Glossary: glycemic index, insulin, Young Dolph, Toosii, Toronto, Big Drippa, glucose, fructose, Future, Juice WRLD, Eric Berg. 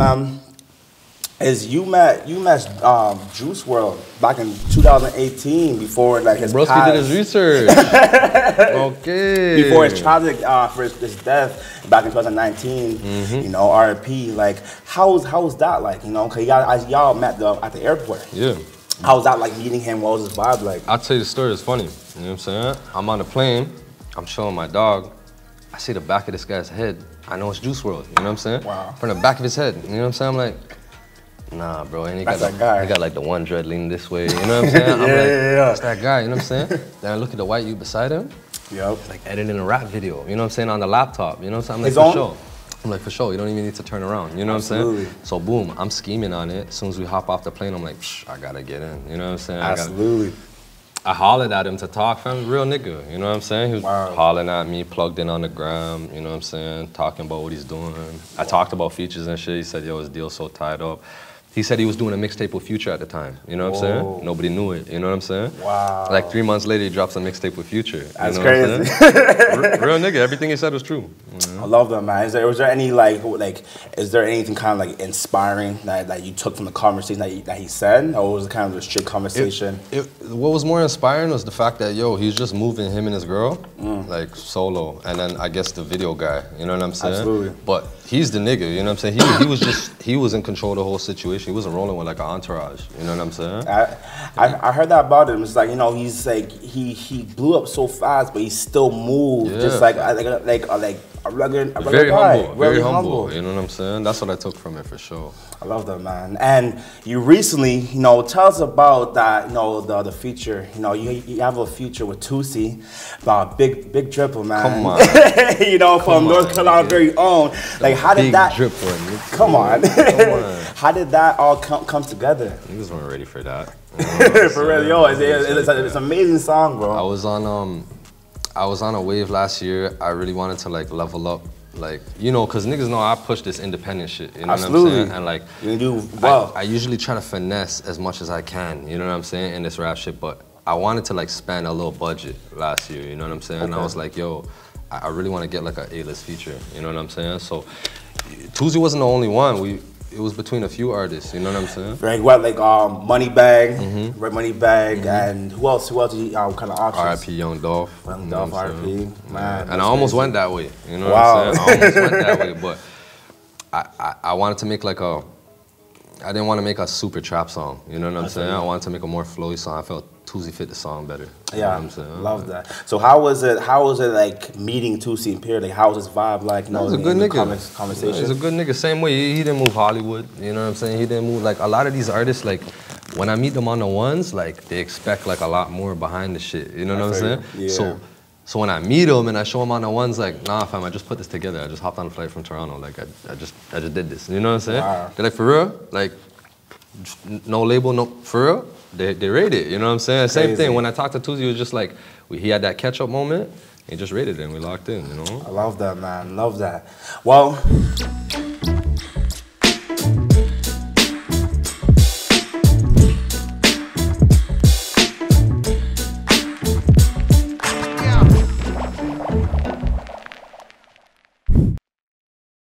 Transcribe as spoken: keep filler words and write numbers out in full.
um, is you met you met um, Juice world back in two thousand eighteen before like his Broski did his research. Okay. Before his tragic uh, for his, his death back in twenty nineteen, mm-hmm. you know, R I P. Like, how was how was that like? You know, cause y'all y'all met the, at the airport. Yeah. How was that like meeting him? What was his vibe like? I'll tell you the story. It's funny. You know what I'm saying? I'm on a plane. I'm showing my dog. I see the back of this guy's head. I know it's Juice world. You know what I'm saying? Wow. From the back of his head. You know what I'm saying? I'm like, nah, bro. And he got, that guy. He got like the one dread leaning this way. You know what I'm saying? I'm yeah, like, yeah, yeah. That's that guy. You know what I'm saying? Then I look at the white you beside him. Yep. He's like editing a rap video. You know what I'm saying? On the laptop. You know what I'm saying? I'm like, His for own? sure. I'm like, for sure. You don't even need to turn around. You know Absolutely. What I'm saying? So boom, I'm scheming on it. As soon as we hop off the plane, I'm like, psh, I gotta get in. You know what I'm saying? Absolutely. I gotta, I hollered at him to talk, fam, real nigga, you know what I'm saying? He was wow. hollering at me, plugged in on the gram, you know what I'm saying? Talking about what he's doing. I wow. talked about features and shit. He said, yo, his deal's so tied up. He said he was doing a mixtape with Future at the time, you know what Whoa. I'm saying? Nobody knew it, you know what I'm saying? Wow. Like three months later, he drops a mixtape with Future. That's you know crazy. Real nigga, everything he said was true. You know? I love that, man. Is there, was there any, like, like, is there anything kind of like inspiring that, that you took from the conversation that he, that he said? Or was it kind of a straight conversation? It, it, what was more inspiring was the fact that, yo, he's just moving him and his girl, mm. like solo. And then I guess the video guy, you know what I'm saying? Absolutely. But he's the nigga, you know what I'm saying? He, he was just, he was in control of the whole situation. He wasn't rolling with like an entourage, you know what I'm saying? I, I I heard that about him. It's like, you know, he's like he he blew up so fast, but he still moved, yeah. just like like like like a regular, a regular very guy. humble, very, very humble, humble. You know what I'm saying? That's what I took from it for sure. I love that, man. And you recently, you know, tell us about that. You know, the the feature. You know, you you have a feature with Toosii, about big big dripper, man. Come on, you know, come from on, North Carolina's very own. Like, how did big that? Big dripper. Come on. Come on. How did that all come, comes together? Niggas weren't ready for that. You know for real, yo, it's, it's, it's, it's an amazing song, bro. I was on um, I was on a wave last year. I really wanted to like level up, like you know, cause niggas know I push this independent shit. You know Absolutely. What I'm saying? And like, you do well. I, I usually try to finesse as much as I can. You know what I'm saying in this rap shit, but I wanted to like spend a little budget last year. You know what I'm saying? Okay. And I was like, yo, I, I really want to get like an A-list feature. You know what I'm saying? So, Toosii wasn't the only one. We. It was between a few artists, you know what I'm saying? Like what, like um, Moneybag, mm-hmm. Red Moneybag, mm-hmm. and who else? Who else? Um, kind of options. R I P Young Dolph. Young Dolph, R I P. Man, and I almost crazy. went that way. You know wow. what I'm saying? I almost went that way, but I, I, I wanted to make like a. I didn't want to make a super trap song. You know what I'm I saying? I wanted to make a more flowy song. I felt Toosii fit the song better. Yeah, you know what I'm saying? Love that. So how was it? How was it like meeting Toosii in period? Like how was his vibe like? You know, he's a good nigga. Conversation. He's a good nigga. Same way he, he didn't move Hollywood. You know what I'm saying? He didn't move like a lot of these artists. Like when I meet them on the ones, like they expect like a lot more behind the shit. You know what, what I'm saying? Yeah. So. So when I meet him and I show him on the ones, like, nah, fam, I just put this together. I just hopped on a flight from Toronto. Like, I, I just, I just did this. You know what I'm saying? Wow. They're like, for real? Like, no label, no, for real? They, they rate it. You know what I'm saying? Crazy. Same thing. When I talked to Toosii, it was just like, we, he had that catch-up moment. He just rated it, and we locked in. You know? I love that, man. Love that. Well.